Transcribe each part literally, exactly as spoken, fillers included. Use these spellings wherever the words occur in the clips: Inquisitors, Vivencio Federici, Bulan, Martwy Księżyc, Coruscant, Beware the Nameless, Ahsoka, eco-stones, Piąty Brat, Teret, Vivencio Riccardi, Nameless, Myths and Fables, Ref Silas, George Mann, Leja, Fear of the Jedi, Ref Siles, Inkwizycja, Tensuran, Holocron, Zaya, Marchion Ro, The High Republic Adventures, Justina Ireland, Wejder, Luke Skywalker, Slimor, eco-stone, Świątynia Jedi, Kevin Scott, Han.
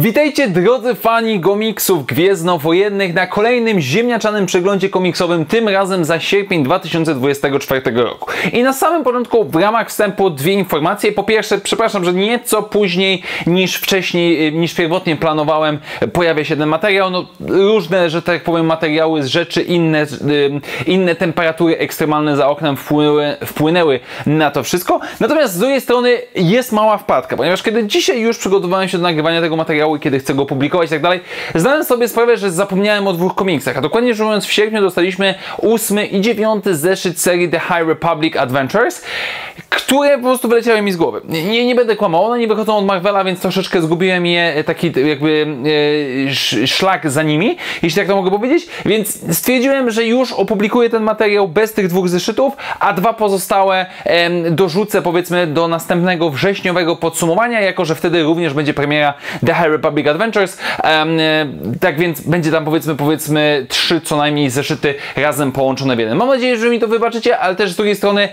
Witajcie drodzy fani komiksów gwiezdnowojennych na kolejnym ziemniaczanym przeglądzie komiksowym, tym razem za sierpień dwa tysiące dwudziestego czwartego roku. I na samym początku w ramach wstępu dwie informacje. Po pierwsze, przepraszam, że nieco później niż wcześniej, niż pierwotnie planowałem, pojawia się ten materiał. No, różne, że tak powiem, materiały z rzeczy, inne, inne temperatury ekstremalne za oknem wpłynęły, wpłynęły na to wszystko. Natomiast z drugiej strony jest mała wpadka, ponieważ kiedy dzisiaj już przygotowywałem się do nagrywania tego materiału, kiedy chcę go publikować i tak dalej, zdałem sobie sprawę, że zapomniałem o dwóch komiksach, a dokładnie rzecz biorąc w sierpniu dostaliśmy ósmy i dziewiąty zeszyt serii The High Republic Adventures, które po prostu wyleciały mi z głowy. Nie, nie będę kłamał, one nie wychodzą od Marvela, więc troszeczkę zgubiłem je, taki jakby e, szlak za nimi, jeśli tak to mogę powiedzieć, więc stwierdziłem, że już opublikuję ten materiał bez tych dwóch zeszytów, a dwa pozostałe e, dorzucę powiedzmy do następnego wrześniowego podsumowania, jako że wtedy również będzie premiera The High Republic Adventures, um, tak więc będzie tam powiedzmy, powiedzmy trzy co najmniej zeszyty razem połączone w jeden. Mam nadzieję, że mi to wybaczycie, ale też z drugiej strony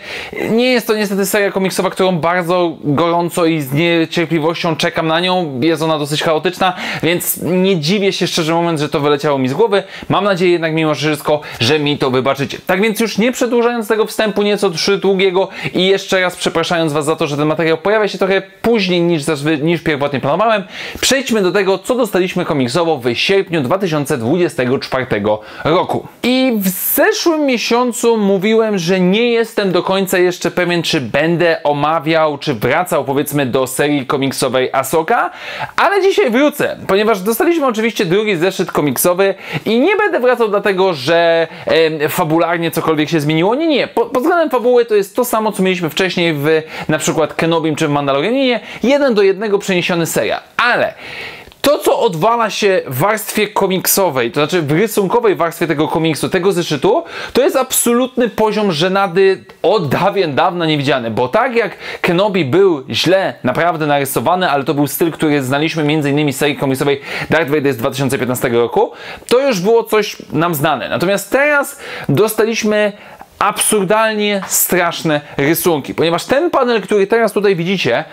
nie jest to niestety seria komiksowa, którą bardzo gorąco i z niecierpliwością czekam na nią. Jest ona dosyć chaotyczna, więc nie dziwię się szczerze mówiąc, że to wyleciało mi z głowy. Mam nadzieję jednak mimo wszystko, że mi to wybaczycie. Tak więc już nie przedłużając tego wstępu nieco długiego i jeszcze raz przepraszając Was za to, że ten materiał pojawia się trochę później niż, niż pierwotnie planowałem, przejdźmy do tego, co dostaliśmy komiksowo w sierpniu dwa tysiące dwudziestego czwartego roku. I w zeszłym miesiącu mówiłem, że nie jestem do końca jeszcze pewien, czy będę omawiał, czy wracał powiedzmy do serii komiksowej Ahsoka, ale dzisiaj wrócę, ponieważ dostaliśmy oczywiście drugi zeszyt komiksowy i nie będę wracał dlatego, że e, fabularnie cokolwiek się zmieniło. Nie, nie. Po, pod względem fabuły to jest to samo, co mieliśmy wcześniej w na przykład Kenobim czy w Mandalorianie. Jeden do jednego przeniesiony serial, ale to, co odwala się w warstwie komiksowej, to znaczy w rysunkowej warstwie tego komiksu, tego zeszytu, to jest absolutny poziom żenady od dawien dawna niewidziany, bo tak jak Kenobi był źle naprawdę narysowany, ale to był styl, który znaliśmy m.in. z serii komiksowej Darth Vader z dwa tysiące piętnastego roku, to już było coś nam znane. Natomiast teraz dostaliśmy absurdalnie straszne rysunki, ponieważ ten panel, który teraz tutaj widzicie,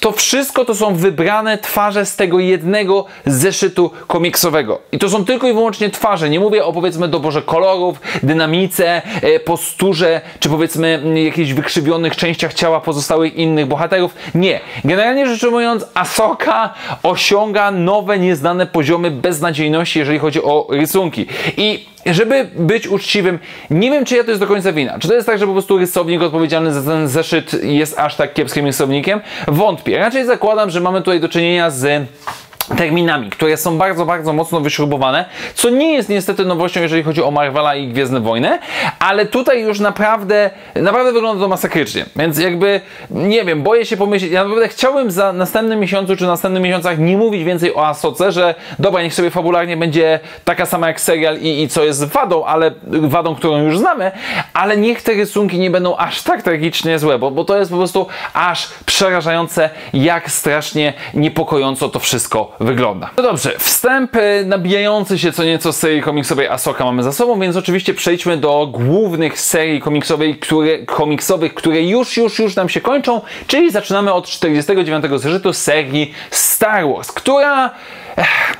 to wszystko to są wybrane twarze z tego jednego zeszytu komiksowego. I to są tylko i wyłącznie twarze. Nie mówię o powiedzmy doborze kolorów, dynamice, posturze, czy powiedzmy jakichś wykrzywionych częściach ciała pozostałych innych bohaterów. Nie. Generalnie rzecz ujmując, Ahsoka osiąga nowe, nieznane poziomy beznadziejności, jeżeli chodzi o rysunki. I żeby być uczciwym, nie wiem, czy ja to jest do końca wina. Czy to jest tak, że po prostu rysownik odpowiedzialny za ten zeszyt jest aż tak kiepskim rysownikiem? Wątpię. Raczej zakładam, że mamy tutaj do czynienia z terminami, które są bardzo, bardzo mocno wyśrubowane, co nie jest niestety nowością, jeżeli chodzi o Marvela i Gwiezdne Wojny, ale tutaj już naprawdę, naprawdę wygląda to masakrycznie, więc jakby, nie wiem, boję się pomyśleć, ja naprawdę chciałbym za następnym miesiącu, czy następnych miesiącach nie mówić więcej o Ahsoce, że dobra, niech sobie fabularnie będzie taka sama jak serial i, i co jest wadą, ale wadą, którą już znamy, ale niech te rysunki nie będą aż tak tragicznie złe, bo, bo to jest po prostu aż przerażające, jak strasznie niepokojąco to wszystko wygląda. No dobrze, wstęp nabijający się co nieco z serii komiksowej Ahsoka mamy za sobą, więc oczywiście przejdźmy do głównych serii komiksowej, które, komiksowych, które już, już, już nam się kończą, czyli zaczynamy od czterdziestego dziewiątego zeszytu serii Star Wars, która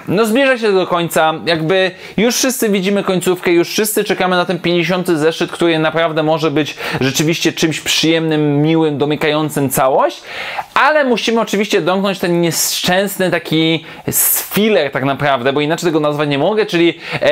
no zbliża się do końca, jakby już wszyscy widzimy końcówkę, już wszyscy czekamy na ten pięćdziesiąty zeszyt, który naprawdę może być rzeczywiście czymś przyjemnym, miłym, domykającym całość, ale musimy oczywiście domknąć ten nieszczęsny taki filler tak naprawdę, bo inaczej tego nazwać nie mogę, czyli e,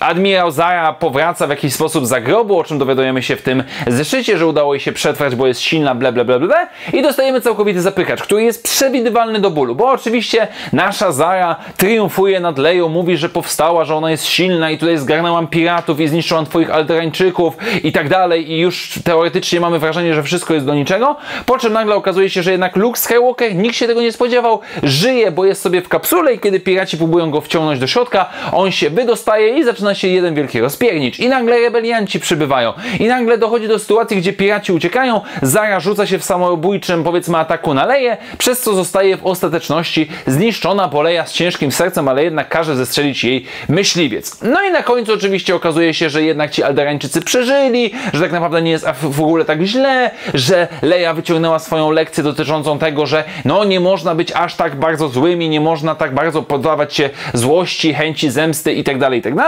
admirał Zaya powraca w jakiś sposób za grobu, o czym dowiadujemy się w tym zeszycie, że udało jej się przetrwać, bo jest silna, ble, ble, ble, ble, i dostajemy całkowity zapykacz, który jest przewidywalny do bólu, bo oczywiście nasza Zaya triumfuje nad Leją, mówi, że powstała, że ona jest silna i tutaj zgarnęłam piratów i zniszczyłam twoich Alderańczyków i tak dalej i już teoretycznie mamy wrażenie, że wszystko jest do niczego, po czym nagle okazuje się, że jednak Luke Skywalker, nikt się tego nie spodziewał, żyje, bo jest sobie w kapsule i kiedy piraci próbują go wciągnąć do środka, on się wydostaje i zaczyna zaczyna się jeden wielki rozpiernicz i nagle rebelianci przybywają i nagle dochodzi do sytuacji, gdzie piraci uciekają, Zaya rzuca się w samobójczym, powiedzmy, ataku na Leję, przez co zostaje w ostateczności zniszczona, bo Leja z ciężkim sercem, ale jednak każe zestrzelić jej myśliwiec. No i na końcu oczywiście okazuje się, że jednak ci Alderańczycy przeżyli, że tak naprawdę nie jest w ogóle tak źle, że Leja wyciągnęła swoją lekcję dotyczącą tego, że no nie można być aż tak bardzo złymi, nie można tak bardzo poddawać się złości, chęci zemsty itd., itd.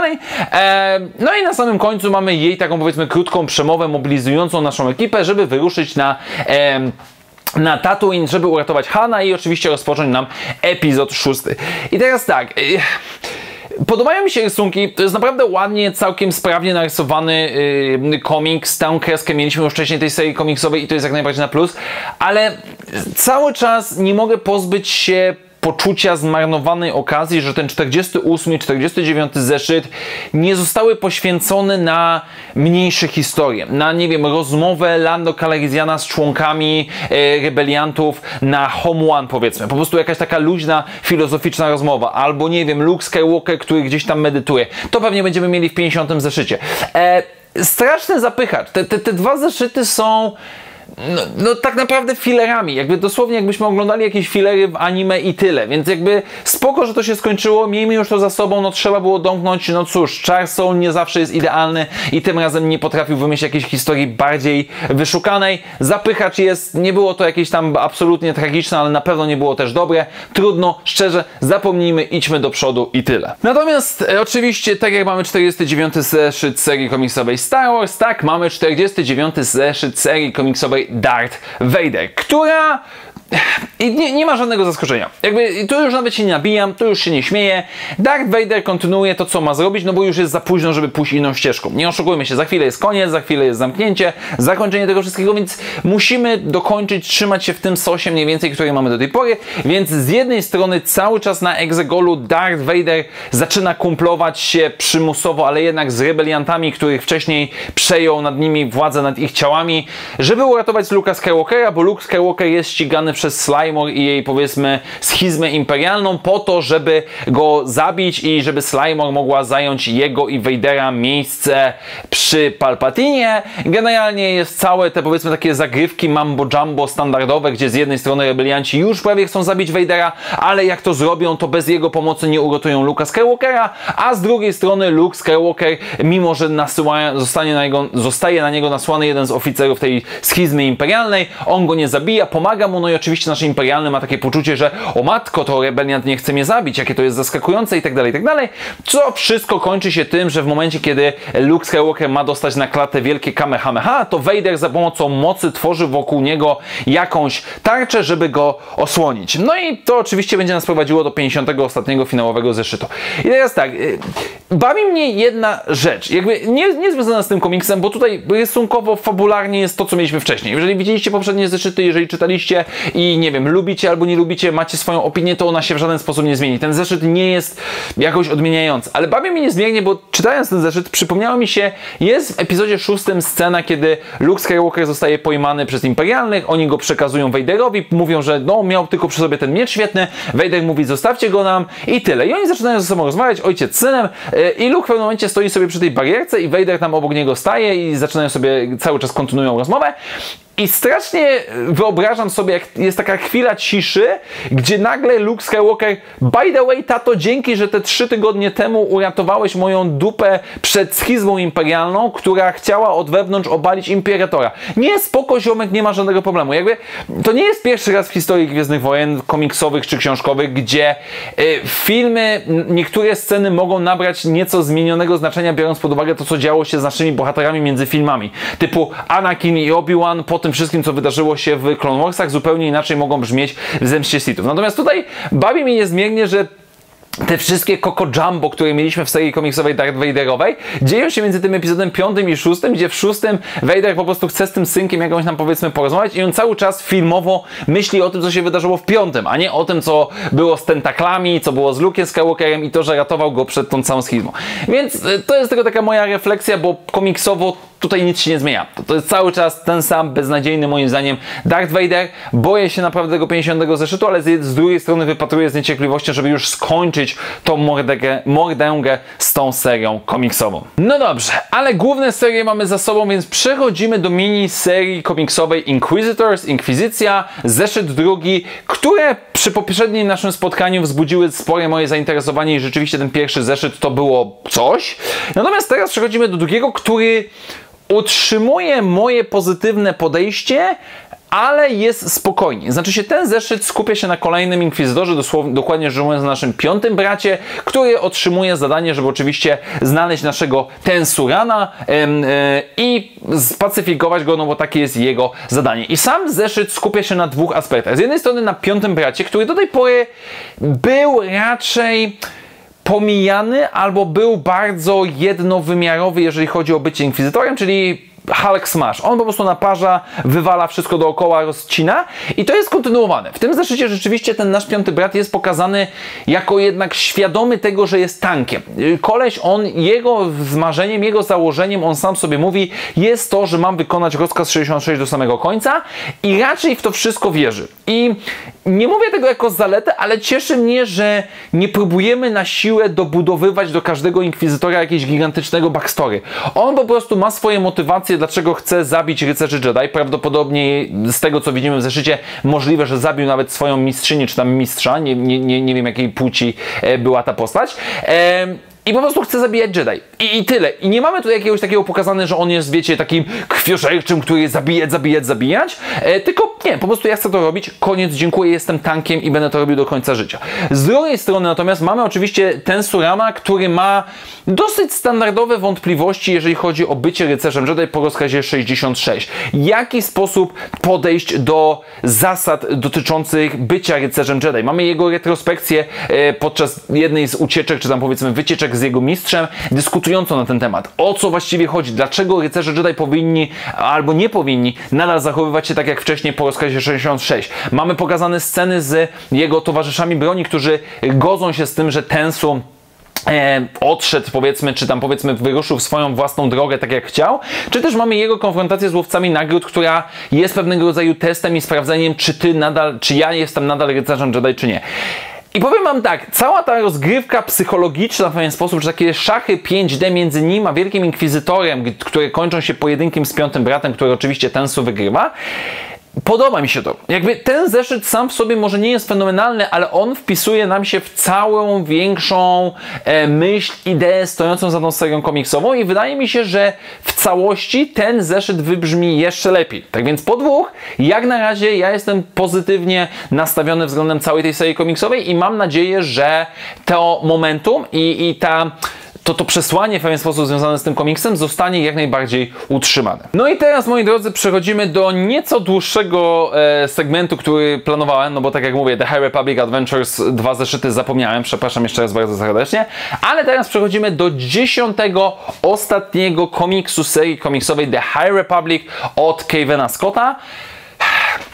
Eee, no i na samym końcu mamy jej taką, powiedzmy, krótką przemowę mobilizującą naszą ekipę, żeby wyruszyć na... Eee, na Tatooine, żeby uratować Hana i oczywiście rozpocząć nam epizod szósty. I teraz tak... Podobają mi się rysunki, to jest naprawdę ładnie, całkiem sprawnie narysowany yy, komiks, tę kreskę mieliśmy już wcześniej tej serii komiksowej i to jest jak najbardziej na plus, ale cały czas nie mogę pozbyć się poczucia zmarnowanej okazji, że ten czterdziesty ósmy, czterdziesty dziewiąty zeszyt nie zostały poświęcone na mniejsze historie, na, nie wiem, rozmowę Lando Kalarizjana z członkami e, rebeliantów na Home One, powiedzmy. Po prostu jakaś taka luźna, filozoficzna rozmowa. Albo, nie wiem, Luke Skywalker, który gdzieś tam medytuje. To pewnie będziemy mieli w pięćdziesiątym zeszycie. E, straszny zapychacz. Te, te, te dwa zeszyty są... No, no tak naprawdę filerami, jakby dosłownie jakbyśmy oglądali jakieś filery w anime i tyle, więc jakby spoko, że to się skończyło, miejmy już to za sobą, no trzeba było domknąć, no cóż, Charles Soule nie zawsze jest idealny i tym razem nie potrafił wymyślić jakiejś historii bardziej wyszukanej, zapychacz jest, nie było to jakieś tam absolutnie tragiczne, ale na pewno nie było też dobre, trudno, szczerze, zapomnijmy, idźmy do przodu i tyle. Natomiast e, oczywiście, tak jak mamy czterdziesty dziewiąty zeszyt serii komiksowej Star Wars, tak mamy czterdziesty dziewiąty zeszyt serii komiksowej Darth Vader, która... I nie, nie ma żadnego zaskoczenia. Jakby tu już nawet się nie nabijam, tu już się nie śmieję. Darth Vader kontynuuje to, co ma zrobić, no bo już jest za późno, żeby pójść inną ścieżką. Nie oszukujmy się, za chwilę jest koniec, za chwilę jest zamknięcie, zakończenie tego wszystkiego, więc musimy dokończyć, trzymać się w tym sosie mniej więcej, który mamy do tej pory. Więc z jednej strony cały czas na egzegolu Darth Vader zaczyna kumplować się przymusowo, ale jednak z rebeliantami, których wcześniej przejął nad nimi władzę, nad ich ciałami, żeby uratować Luke'a Skywalkera, bo Luke Skywalker jest ścigany przez Slimor i jej, powiedzmy, schizmę imperialną po to, żeby go zabić i żeby Slimor mogła zająć jego i Wejdera miejsce przy Palpatinie. Generalnie jest całe te, powiedzmy, takie zagrywki mambo-jumbo standardowe, gdzie z jednej strony rebelianci już prawie chcą zabić Wejdera, ale jak to zrobią, to bez jego pomocy nie uratują Luke'a Skywalkera, a z drugiej strony Luke Skywalker, mimo że nasyła, zostanie na niego, zostaje na niego nasłany jeden z oficerów tej schizmy imperialnej, on go nie zabija, pomaga mu, no i oczywiście Oczywiście nasz imperialny ma takie poczucie, że o matko, to rebeliant nie chce mnie zabić, jakie to jest zaskakujące i tak dalej, i tak dalej. Co wszystko kończy się tym, że w momencie, kiedy Luke Skywalker ma dostać na klatę wielkie Kamehameha, to Vader za pomocą mocy tworzy wokół niego jakąś tarczę, żeby go osłonić. No i to oczywiście będzie nas prowadziło do pięćdziesiątego ostatniego finałowego zeszytu. I teraz tak, bawi mnie jedna rzecz, jakby nie, nie związana z tym komiksem, bo tutaj rysunkowo, fabularnie jest to, co mieliśmy wcześniej. Jeżeli widzieliście poprzednie zeszyty, jeżeli czytaliście i nie wiem, lubicie albo nie lubicie, macie swoją opinię, to ona się w żaden sposób nie zmieni. Ten zeszyt nie jest jakoś odmieniający. Ale bawię mnie niezmiernie, bo czytając ten zeszyt przypomniało mi się, jest w epizodzie szóstym scena, kiedy Luke Skywalker zostaje pojmany przez imperialnych, oni go przekazują Vaderowi, mówią, że no miał tylko przy sobie ten miecz świetny, Vader mówi zostawcie go nam i tyle. I oni zaczynają ze sobą rozmawiać, ojciec z synem i Luke w pewnym momencie stoi sobie przy tej barierce i Vader tam obok niego staje i zaczynają sobie, cały czas kontynuują rozmowę. I strasznie wyobrażam sobie, jak jest taka chwila ciszy, gdzie nagle Luke Skywalker, by the way, tato, dzięki, że te trzy tygodnie temu uratowałeś moją dupę przed schizmą imperialną, która chciała od wewnątrz obalić imperatora. Nie, spoko, ziomek, nie ma żadnego problemu. Jakby to nie jest pierwszy raz w historii Gwiezdnych Wojen komiksowych czy książkowych, gdzie y, filmy, niektóre sceny mogą nabrać nieco zmienionego znaczenia, biorąc pod uwagę to, co działo się z naszymi bohaterami między filmami. Typu Anakin i Obi-Wan, potem wszystkim, co wydarzyło się w Clone Warsach, zupełnie inaczej mogą brzmieć w Zemście Sithów. Natomiast tutaj bawi mnie niezmiernie, że te wszystkie Coco Jumbo, które mieliśmy w serii komiksowej Darth Vaderowej, dzieją się między tym epizodem piątym i szóstym, gdzie w szóstym Vader po prostu chce z tym synkiem jakąś tam, powiedzmy, porozmawiać i on cały czas filmowo myśli o tym, co się wydarzyło w piątym, a nie o tym, co było z tentaklami, co było z Luke'em Skywalkerem i to, że ratował go przed tą całą schizmą. Więc to jest tylko taka moja refleksja, bo komiksowo tutaj nic się nie zmienia. To, to jest cały czas ten sam, beznadziejny moim zdaniem Darth Vader. Boję się naprawdę tego pięćdziesiątego zeszytu, ale z, z drugiej strony wypatruję z niecierpliwością, żeby już skończyć tą mordęgę, mordęgę z tą serią komiksową. No dobrze, ale główne serie mamy za sobą, więc przechodzimy do mini serii komiksowej Inquisitors, Inkwizycja, zeszyt drugi, które przy poprzednim naszym spotkaniu wzbudziły spore moje zainteresowanie i rzeczywiście ten pierwszy zeszyt to było coś. Natomiast teraz przechodzimy do drugiego, który utrzymuje moje pozytywne podejście, ale jest spokojnie. Znaczy się ten zeszyt skupia się na kolejnym Inkwizytorze, dokładnie rzecz ujmując na naszym piątym bracie, który otrzymuje zadanie, żeby oczywiście znaleźć naszego Tensurana ym, yy, i spacyfikować go, no bo takie jest jego zadanie. I sam zeszyt skupia się na dwóch aspektach. Z jednej strony na piątym bracie, który do tej pory był raczej pomijany albo był bardzo jednowymiarowy, jeżeli chodzi o bycie Inkwizytorem, czyli Hulk Smash. On po prostu naparza, wywala wszystko dookoła, rozcina i to jest kontynuowane. W tym zeszycie rzeczywiście ten nasz piąty brat jest pokazany jako jednak świadomy tego, że jest tankiem. Koleś, on, jego marzeniem, jego założeniem, on sam sobie mówi, jest to, że mam wykonać rozkaz sześćdziesiąt sześć do samego końca i raczej w to wszystko wierzy. I nie mówię tego jako zaletę, ale cieszy mnie, że nie próbujemy na siłę dobudowywać do każdego inkwizytora jakiegoś gigantycznego backstory. On po prostu ma swoje motywacje, dlaczego chce zabić rycerzy Jedi. Prawdopodobnie z tego, co widzimy w zeszycie, możliwe, że zabił nawet swoją mistrzynię czy tam mistrza, nie, nie, nie, nie wiem jakiej płci była ta postać. Ehm... I po prostu chce zabijać Jedi. I, I tyle. I nie mamy tu jakiegoś takiego pokazane, że on jest, wiecie, takim krwiożerczym, który jest zabijać, zabijać, zabijać. E, tylko nie, po prostu ja chcę to robić. Koniec, dziękuję, jestem tankiem i będę to robił do końca życia. Z drugiej strony natomiast mamy oczywiście Tensurana, który ma dosyć standardowe wątpliwości, jeżeli chodzi o bycie rycerzem Jedi po rozkazie sześćdziesiąt sześć. Jaki sposób podejść do zasad dotyczących bycia rycerzem Jedi? Mamy jego retrospekcję e, podczas jednej z ucieczek, czy tam powiedzmy wycieczek z jego mistrzem, dyskutująco na ten temat. O co właściwie chodzi? Dlaczego rycerze Jedi powinni, albo nie powinni nadal zachowywać się tak jak wcześniej po rozkazie sześćdziesiąt sześć? Mamy pokazane sceny z jego towarzyszami broni, którzy godzą się z tym, że Tensu E, odszedł, powiedzmy, czy tam powiedzmy wyruszył w swoją własną drogę, tak jak chciał, czy też mamy jego konfrontację z łowcami nagród, która jest pewnego rodzaju testem i sprawdzeniem, czy ty nadal, czy ja jestem nadal rycerzem Jedi, czy nie. I powiem wam tak, cała ta rozgrywka psychologiczna w pewien sposób, czy takie szachy pięć D między nim a Wielkim Inkwizytorem, które kończą się pojedynkiem z Piątym Bratem, który oczywiście Tensu wygrywa, podoba mi się to. Jakby ten zeszyt sam w sobie może nie jest fenomenalny, ale on wpisuje nam się w całą większą e, myśl, ideę stojącą za tą serią komiksową i wydaje mi się, że w całości ten zeszyt wybrzmi jeszcze lepiej. Tak więc po dwóch, jak na razie ja jestem pozytywnie nastawiony względem całej tej serii komiksowej i mam nadzieję, że to momentum i, i ta... to to przesłanie w pewien sposób związane z tym komiksem zostanie jak najbardziej utrzymane. No i teraz, moi drodzy, przechodzimy do nieco dłuższego e, segmentu, który planowałem, no bo tak jak mówię, The High Republic Adventures, dwa zeszyty zapomniałem, przepraszam jeszcze raz bardzo serdecznie, ale teraz przechodzimy do dziesiątego, ostatniego komiksu serii komiksowej The High Republic od Kevina Scotta,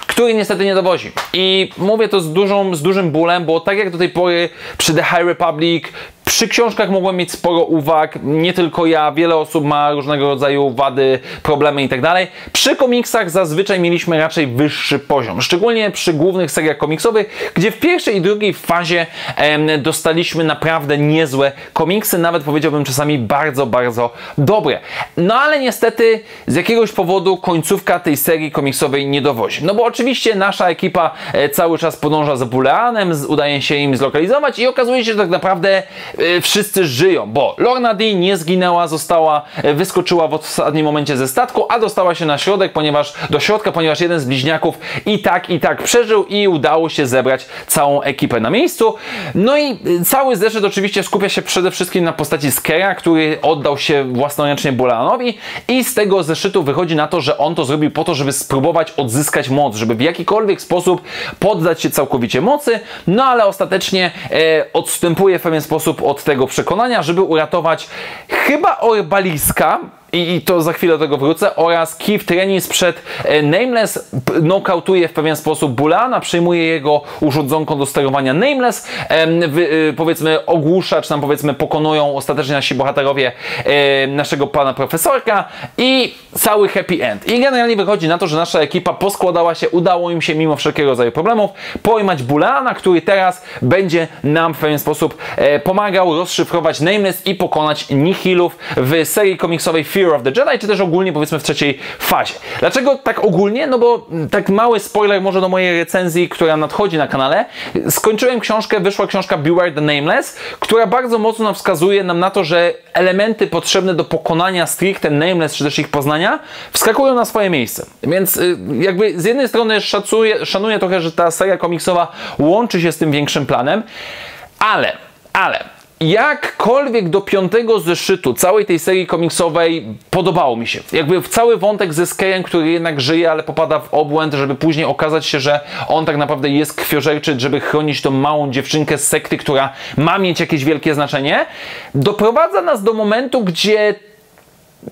który niestety nie dowozi. I mówię to z, dużą, z dużym bólem, bo tak jak do tej pory przy The High Republic, przy książkach mogłem mieć sporo uwag, nie tylko ja, wiele osób ma różnego rodzaju wady, problemy itd. Przy komiksach zazwyczaj mieliśmy raczej wyższy poziom, szczególnie przy głównych seriach komiksowych, gdzie w pierwszej i drugiej fazie em, dostaliśmy naprawdę niezłe komiksy, nawet powiedziałbym czasami bardzo, bardzo dobre. No ale niestety z jakiegoś powodu końcówka tej serii komiksowej nie dowozi. No bo oczywiście nasza ekipa e, cały czas podąża za Bulanem, z, udaje się im zlokalizować i okazuje się, że tak naprawdę wszyscy żyją, bo Lorna Dee nie zginęła, została, wyskoczyła w ostatnim momencie ze statku, a dostała się na środek, ponieważ do środka, ponieważ jeden z bliźniaków i tak, i tak przeżył i udało się zebrać całą ekipę na miejscu. No i cały zeszyt oczywiście skupia się przede wszystkim na postaci Scare'a, który oddał się własnoręcznie Bulanowi i z tego zeszytu wychodzi na to, że on to zrobił po to, żeby spróbować odzyskać moc, żeby w jakikolwiek sposób poddać się całkowicie mocy, no ale ostatecznie e, odstępuje w pewien sposób od tego przekonania, żeby uratować chyba Orbaliska i, i to za chwilę do tego wrócę, oraz Keith Trenis przed Nameless nokautuje w pewien sposób Bulana, przyjmuje jego urządzonką do sterowania Nameless, Wy, powiedzmy ogłusza, czy tam powiedzmy pokonują ostatecznie nasi bohaterowie naszego pana profesorka i cały happy end. I generalnie wychodzi na to, że nasza ekipa poskładała się, udało im się mimo wszelkiego rodzaju problemów pojmać Bulana, który teraz będzie nam w pewien sposób pomagał rozszyfrować Nameless i pokonać Nihilów w serii komiksowej Fear of the Jedi, czy też ogólnie powiedzmy w trzeciej fazie. Dlaczego tak ogólnie? No bo tak mały spoiler może do mojej recenzji, która nadchodzi na kanale. Skończyłem książkę, wyszła książka Beware the Nameless, która bardzo mocno nam wskazuje nam na to, że elementy potrzebne do pokonania stricte Nameless, czy też ich poznania, wskakują na swoje miejsce. Więc jakby z jednej strony szacuję, szanuję trochę, że ta seria komiksowa łączy się z tym większym planem, ale, ale... jakkolwiek do piątego zeszytu całej tej serii komiksowej podobało mi się. Jakby cały wątek ze Scarem, który jednak żyje, ale popada w obłęd, żeby później okazać się, że on tak naprawdę jest krwiożerczy, żeby chronić tą małą dziewczynkę z sekty, która ma mieć jakieś wielkie znaczenie, doprowadza nas do momentu, gdzie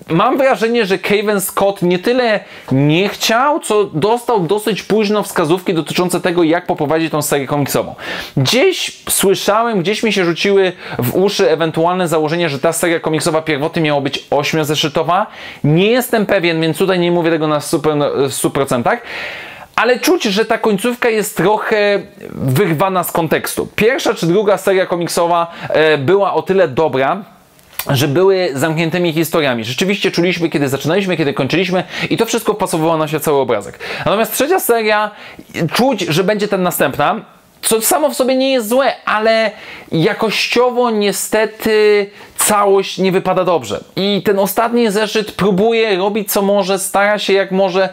mam wrażenie, że Caven Scott nie tyle nie chciał, co dostał dosyć późno wskazówki dotyczące tego, jak poprowadzić tą serię komiksową. Gdzieś słyszałem, gdzieś mi się rzuciły w uszy ewentualne założenie, że ta seria komiksowa pierwotnie miała być ośmiozeszytowa. Nie jestem pewien, więc tutaj nie mówię tego na sto procent. Ale czuć, że ta końcówka jest trochę wyrwana z kontekstu. Pierwsza czy druga seria komiksowa była o tyle dobra, że były zamkniętymi historiami. Rzeczywiście czuliśmy, kiedy zaczynaliśmy, kiedy kończyliśmy i to wszystko pasowało nam się cały obrazek. Natomiast trzecia seria, czuć, że będzie ten następna, co samo w sobie nie jest złe, ale jakościowo niestety całość nie wypada dobrze. I ten ostatni zeszyt próbuje robić co może, stara się jak może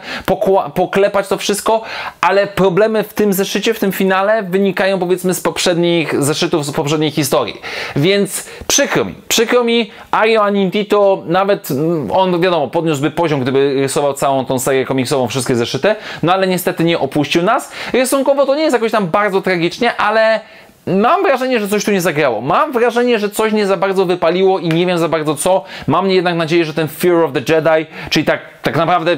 poklepać to wszystko, ale problemy w tym zeszycie, w tym finale wynikają powiedzmy z poprzednich zeszytów, z poprzedniej historii. Więc przykro mi, przykro mi, Ario Anintito, nawet on wiadomo, podniósłby poziom, gdyby rysował całą tą serię komiksową, wszystkie zeszyty, no ale niestety nie opuścił nas. Rysunkowo to nie jest jakoś tam bardzo tragicznie, ale mam wrażenie, że coś tu nie zagrało. Mam wrażenie, że coś nie za bardzo wypaliło i nie wiem za bardzo co. Mam jednak nadzieję, że ten Fear of the Jedi, czyli tak, tak naprawdę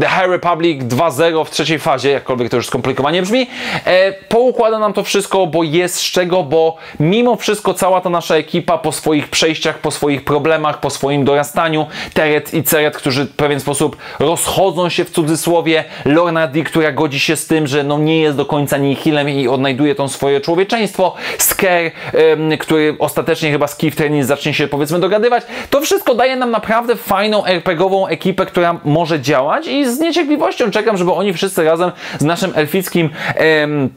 The High Republic dwa zero w trzeciej fazie, jakkolwiek to już skomplikowanie brzmi, e, poukłada nam to wszystko, bo jest z czego, bo mimo wszystko cała ta nasza ekipa po swoich przejściach, po swoich problemach, po swoim dorastaniu, Teret i Ceret, którzy w pewien sposób rozchodzą się w cudzysłowie, Lorna Dee, która godzi się z tym, że no nie jest do końca nihilem i odnajduje tą swoje człowieczeństwo, Scare, e, który ostatecznie chyba z Keith Trenis zacznie się powiedzmy dogadywać, to wszystko daje nam naprawdę fajną er pe gową ekipę, która może działać. I z niecierpliwością czekam, żeby oni wszyscy razem z naszym elfickim em,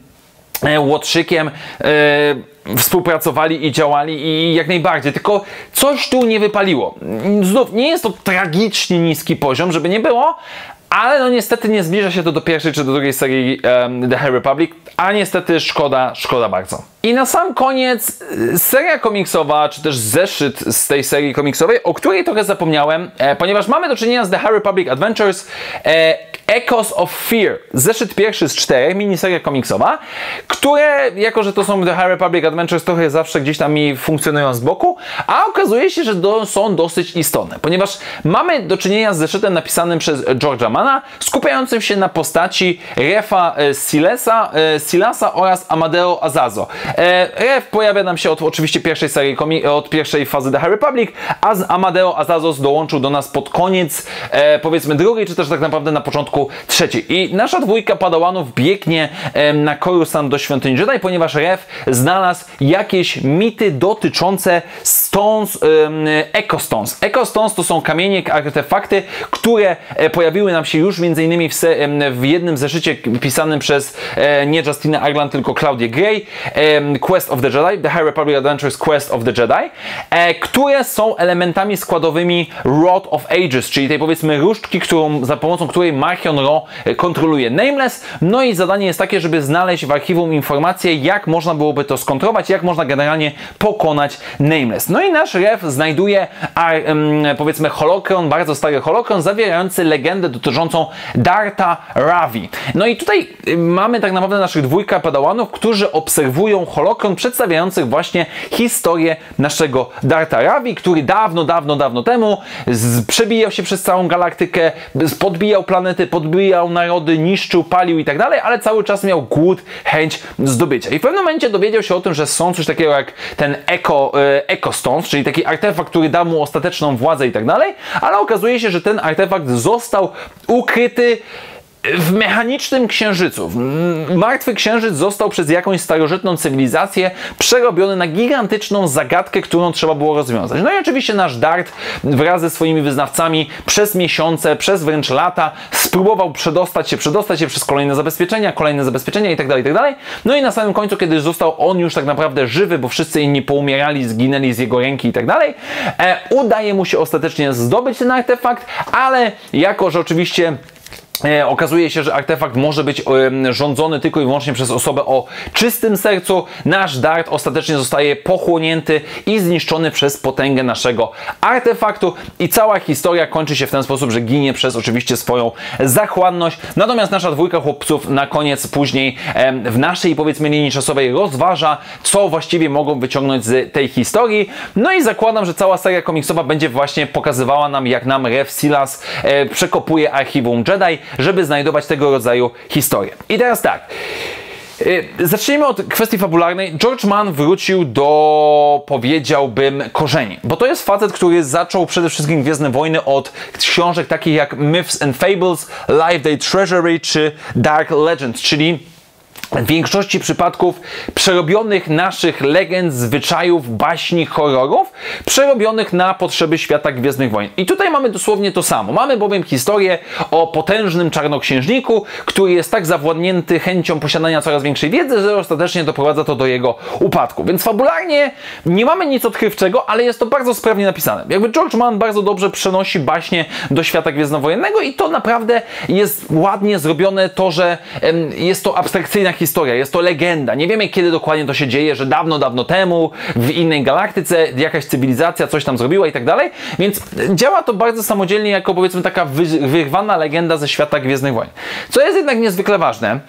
łotrzykiem em, współpracowali i działali i jak najbardziej, tylko coś tu nie wypaliło. Znów nie jest to tragicznie niski poziom, żeby nie było, ale no niestety nie zbliża się to do pierwszej czy do drugiej serii um, The High Republic, a niestety szkoda, szkoda bardzo. I na sam koniec seria komiksowa, czy też zeszyt z tej serii komiksowej, o której trochę zapomniałem, e, ponieważ mamy do czynienia z The High Republic Adventures, e, Echoes of Fear, zeszyt pierwszy z czterech, miniseria komiksowa, które, jako że to są The High Republic Adventures, trochę zawsze gdzieś tam mi funkcjonują z boku, a okazuje się, że do, są dosyć istotne, ponieważ mamy do czynienia z zeszytem napisanym przez George'a Manna, skupiającym się na postaci Refa e, Silesa, e, Silasa oraz Amadeo Azazo. E, Ref pojawia nam się od oczywiście pierwszej serii, od pierwszej fazy The High Republic, a z Amadeo Azazo dołączył do nas pod koniec, e, powiedzmy drugiej, czy też tak naprawdę na początku trzeciej. I nasza dwójka padałanów biegnie e, na Coruscant do Świątyni Jedi, ponieważ Ref znalazł jakieś mity dotyczące stones, e, eco-stones. Eco-stones to są kamienie, artefakty, które e, pojawiły nam się już między innymi w, se, e, w jednym zeszycie pisanym przez e, nie Justina Ireland, tylko Claudię Gray, e, Quest of the Jedi, The High Republic Adventures Quest of the Jedi, e, które są elementami składowymi Rod of Ages, czyli tej powiedzmy różdżki, którą, za pomocą której Marchion Operation Ro kontroluje Nameless. No i zadanie jest takie, żeby znaleźć w archiwum informacje, jak można byłoby to skontrować, jak można generalnie pokonać Nameless. No i nasz Ref znajduje ar, powiedzmy Holocron, bardzo stary Holocron, zawierający legendę dotyczącą Dartha Rawi. No i tutaj mamy tak naprawdę naszych dwójka padałanów, którzy obserwują Holocron przedstawiających właśnie historię naszego Dartha Rawi, który dawno, dawno, dawno temu przebijał się przez całą galaktykę, podbijał planety, podbijał narody, niszczył, palił i tak dalej, ale cały czas miał głód, chęć zdobycia. I w pewnym momencie dowiedział się o tym, że są coś takiego jak ten eco-stones, czyli taki artefakt, który da mu ostateczną władzę i tak dalej, ale okazuje się, że ten artefakt został ukryty w mechanicznym księżycu. Martwy księżyc został przez jakąś starożytną cywilizację przerobiony na gigantyczną zagadkę, którą trzeba było rozwiązać. No i oczywiście nasz Dart wraz ze swoimi wyznawcami przez miesiące, przez wręcz lata spróbował przedostać się, przedostać się przez kolejne zabezpieczenia, kolejne zabezpieczenia itd., itd. No i na samym końcu, kiedy został on już tak naprawdę żywy, bo wszyscy inni poumierali, zginęli z jego ręki itd., e, udaje mu się ostatecznie zdobyć ten artefakt, ale jako, że oczywiście okazuje się, że artefakt może być rządzony tylko i wyłącznie przez osobę o czystym sercu, nasz Dart ostatecznie zostaje pochłonięty i zniszczony przez potęgę naszego artefaktu i cała historia kończy się w ten sposób, że ginie przez oczywiście swoją zachłanność. Natomiast nasza dwójka chłopców na koniec później w naszej, powiedzmy, linii czasowej rozważa, co właściwie mogą wyciągnąć z tej historii. No i zakładam, że cała seria komiksowa będzie właśnie pokazywała nam, jak nam Ref Siles przekopuje archiwum Jedi, żeby znajdować tego rodzaju historie. I teraz tak. Zacznijmy od kwestii fabularnej. George Mann wrócił do, powiedziałbym, korzeni. Bo to jest facet, który zaczął przede wszystkim Gwiezdne Wojny od książek takich jak Myths and Fables, Life Day Treasury czy Dark Legends, czyli w większości przypadków przerobionych naszych legend, zwyczajów, baśni, horrorów, przerobionych na potrzeby świata Gwiezdnych Wojen. I tutaj mamy dosłownie to samo. Mamy bowiem historię o potężnym czarnoksiężniku, który jest tak zawładnięty chęcią posiadania coraz większej wiedzy, że ostatecznie doprowadza to do jego upadku. Więc fabularnie nie mamy nic odkrywczego, ale jest to bardzo sprawnie napisane. Jakby George Mann bardzo dobrze przenosi baśnie do świata gwiezdnowojennego i to naprawdę jest ładnie zrobione, to, że em, jest to abstrakcyjna historia, jest to legenda. Nie wiemy, kiedy dokładnie to się dzieje, że dawno, dawno temu w innej galaktyce jakaś cywilizacja coś tam zrobiła i tak dalej, więc działa to bardzo samodzielnie jako, powiedzmy, taka wyrwana legenda ze świata Gwiezdnych Wojen. Co jest jednak niezwykle ważne,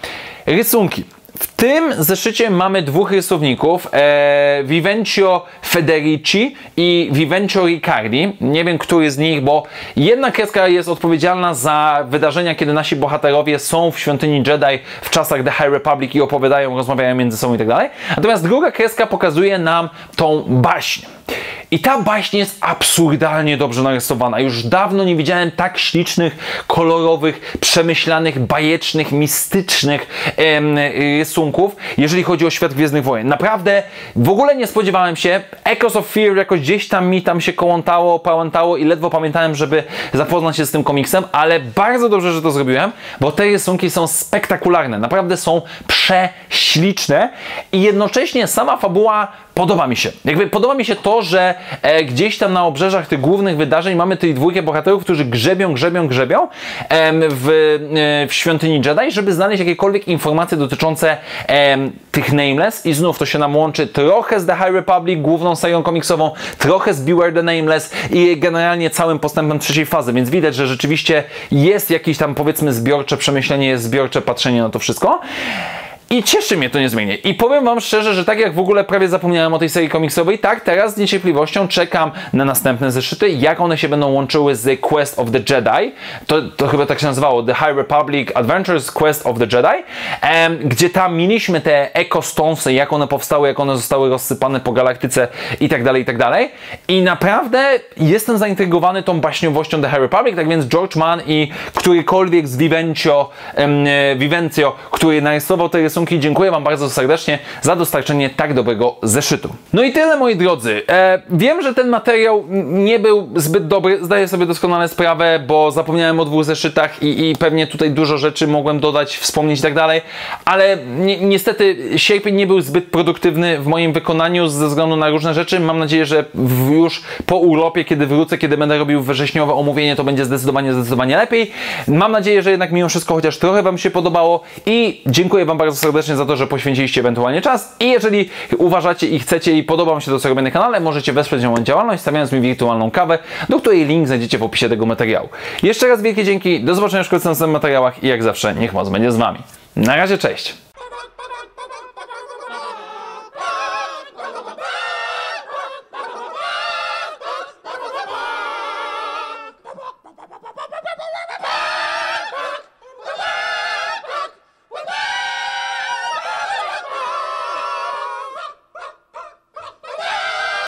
rysunki. W tym zeszycie mamy dwóch rysowników, e, Vivencio Federici i Vivencio Riccardi. Nie wiem, który z nich, bo jedna kreska jest odpowiedzialna za wydarzenia, kiedy nasi bohaterowie są w świątyni Jedi w czasach The High Republic i opowiadają, rozmawiają między sobą i tak dalej. Natomiast druga kreska pokazuje nam tą baśń. I ta baśń jest absurdalnie dobrze narysowana. Już dawno nie widziałem tak ślicznych, kolorowych, przemyślanych, bajecznych, mistycznych em, rysunków, jeżeli chodzi o świat Gwiezdnych Wojen. Naprawdę w ogóle nie spodziewałem się. Echoes of Fear jakoś gdzieś tam mi tam się kołątało, pałętało i ledwo pamiętałem, żeby zapoznać się z tym komiksem, ale bardzo dobrze, że to zrobiłem, bo te rysunki są spektakularne. Naprawdę są prześliczne i jednocześnie sama fabuła podoba mi się. Jakby podoba mi się to, że e, gdzieś tam na obrzeżach tych głównych wydarzeń mamy tych dwójkę bohaterów, którzy grzebią, grzebią, grzebią em, w, e, w świątyni Jedi, żeby znaleźć jakiekolwiek informacje dotyczące em, tych Nameless i znów to się nam łączy trochę z The High Republic, główną serią komiksową, trochę z Beware the Nameless i generalnie całym postępem trzeciej fazy, więc widać, że rzeczywiście jest jakieś tam, powiedzmy, zbiorcze przemyślenie, jest zbiorcze patrzenie na to wszystko. I cieszy mnie to niezmiennie. I powiem wam szczerze, że tak jak w ogóle prawie zapomniałem o tej serii komiksowej, tak teraz z niecierpliwością czekam na następne zeszyty, jak one się będą łączyły z Quest of the Jedi. To, to chyba tak się nazywało, The High Republic Adventures, Quest of the Jedi, em, gdzie tam mieliśmy te eco-stonesy, jak one powstały, jak one zostały rozsypane po galaktyce i tak dalej, i tak dalej. I naprawdę jestem zaintrygowany tą baśniowością The High Republic, tak więc George Mann i którykolwiek z Vivencio, em, Vivencio, który narysował te rysunki, rysunki. Dziękuję Wam bardzo serdecznie za dostarczenie tak dobrego zeszytu. No i tyle, moi drodzy. E, wiem, że ten materiał nie był zbyt dobry, zdaję sobie doskonale sprawę, bo zapomniałem o dwóch zeszytach i, i pewnie tutaj dużo rzeczy mogłem dodać, wspomnieć i tak dalej, ale ni niestety sierpień nie był zbyt produktywny w moim wykonaniu ze względu na różne rzeczy. Mam nadzieję, że w, już po urlopie, kiedy wrócę, kiedy będę robił wrześniowe omówienie, to będzie zdecydowanie, zdecydowanie lepiej. Mam nadzieję, że jednak mimo wszystko chociaż trochę Wam się podobało i dziękuję Wam bardzo serdecznie za to, że poświęciliście ewentualnie czas i jeżeli uważacie i chcecie i podoba Wam się to, co robię na kanale, możecie wesprzeć moją działalność, stawiając mi wirtualną kawę, do której link znajdziecie w opisie tego materiału. Jeszcze raz wielkie dzięki, do zobaczenia w kolejnych materiałach i jak zawsze niech moc będzie z Wami. Na razie, cześć!